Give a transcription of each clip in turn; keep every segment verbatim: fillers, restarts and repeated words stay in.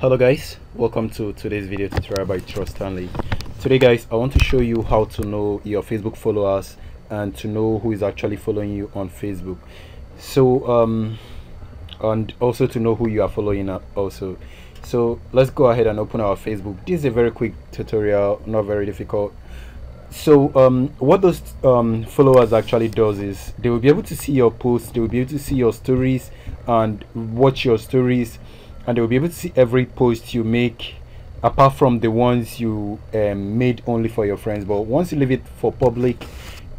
Hello guys, welcome to today's video tutorial by Trust Stanley. Today guys, I want to show you how to know your Facebook followers and to know who is actually following you on Facebook. So um and also to know who you are following also. So let's go ahead and open our Facebook. This is a very quick tutorial, not very difficult. So um what those um followers actually does is they will be able to see your posts, they will be able to see your stories and watch your stories, and they will be able to see every post you make apart from the ones you um, made only for your friends. But once you leave it for public,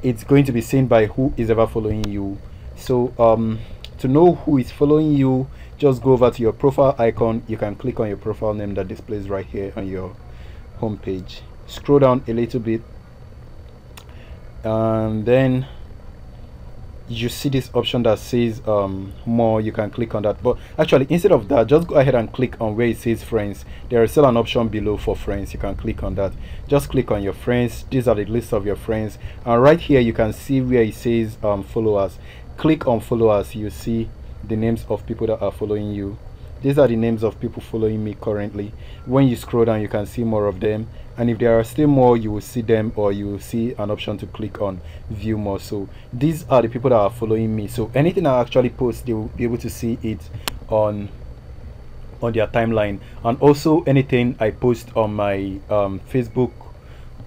it's going to be seen by who is ever following you. So um, to know who is following you, just go over to your profile icon. You can click on your profile name that displays right here on your home page. Scroll down a little bit and then you see this option that says um more. You can click on that, but actually instead of that, just go ahead and click on where it says friends. There is still an option below for friends. You can click on that. Just click on your friends. These are the list of your friends, and right here you can see where it says um followers. Click on followers. You see the names of people that are following you. These are the names of people following me currently. When you scroll down, you can see more of them, and if there are still more, you will see them, or you will see an option to click on view more. So these are the people that are following me, so anything I actually post, they will be able to see it on on their timeline. And also anything I post on my um, Facebook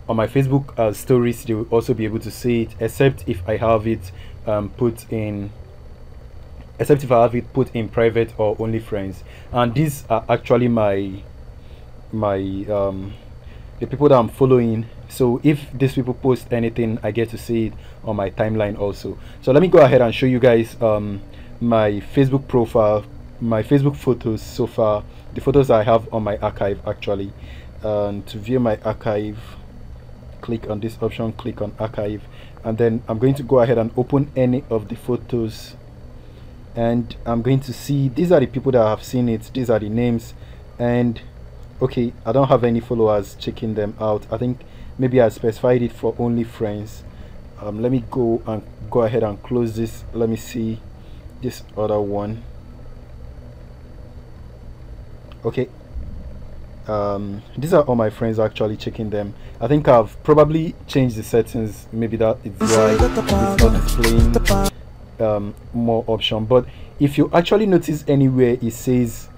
on my Facebook uh, stories, they will also be able to see it, except if I have it um, put in except if I have it put in private or only friends. And these are actually my my um the people that I'm following. So if these people post anything, I get to see it on my timeline also. So let me go ahead and show you guys um my Facebook profile, my Facebook photos so far, the photos I have on my archive actually. And to view my archive, click on this option, click on archive, and then I'm going to go ahead and open any of the photos, and I'm going to see these are the people that have seen it, these are the names. And okay, I don't have any followers checking them out. I think maybe I specified it for only friends. Um, let me go and go ahead and close this. Let me see this other one. Okay, um these are all my friends actually checking them. I think I've probably changed the settings, maybe that is why it's not displaying um more option. But if you actually notice anywhere it says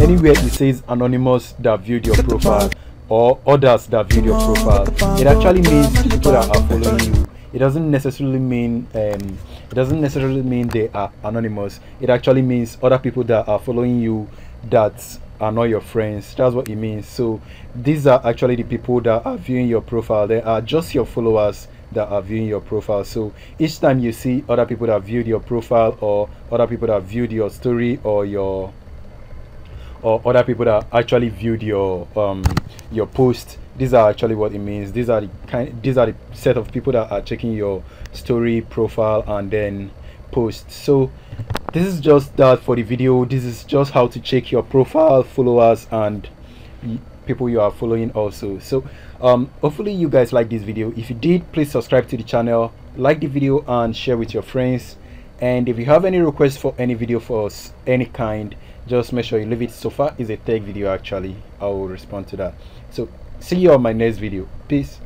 anywhere it says anonymous that viewed your profile or others that viewed your profile, it actually means people that are following you. It doesn't necessarily mean um it doesn't necessarily mean they are anonymous. It actually means other people that are following you that are not your friends. That's what it means. So these are actually the people that are viewing your profile. They are just your followers that are viewing your profile. So each time you see other people that viewed your profile or other people that viewed your story or your or other people that actually viewed your um your post, these are actually what it means. These are the kind these are the set of people that are checking your story, profile, and then post. So this is just that for the video. This is just how to check your profile, followers, and people you are following also. So um hopefully you guys like this video. If you did, please subscribe to the channel, like the video, and share with your friends. And if you have any requests for any video for us, any kind, just make sure you leave it. So far is a tech video actually, I will respond to that. So see you on my next video. Peace.